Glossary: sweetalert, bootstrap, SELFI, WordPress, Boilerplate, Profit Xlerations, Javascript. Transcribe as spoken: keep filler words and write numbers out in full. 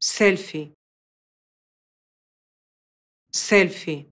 selfie, selfie.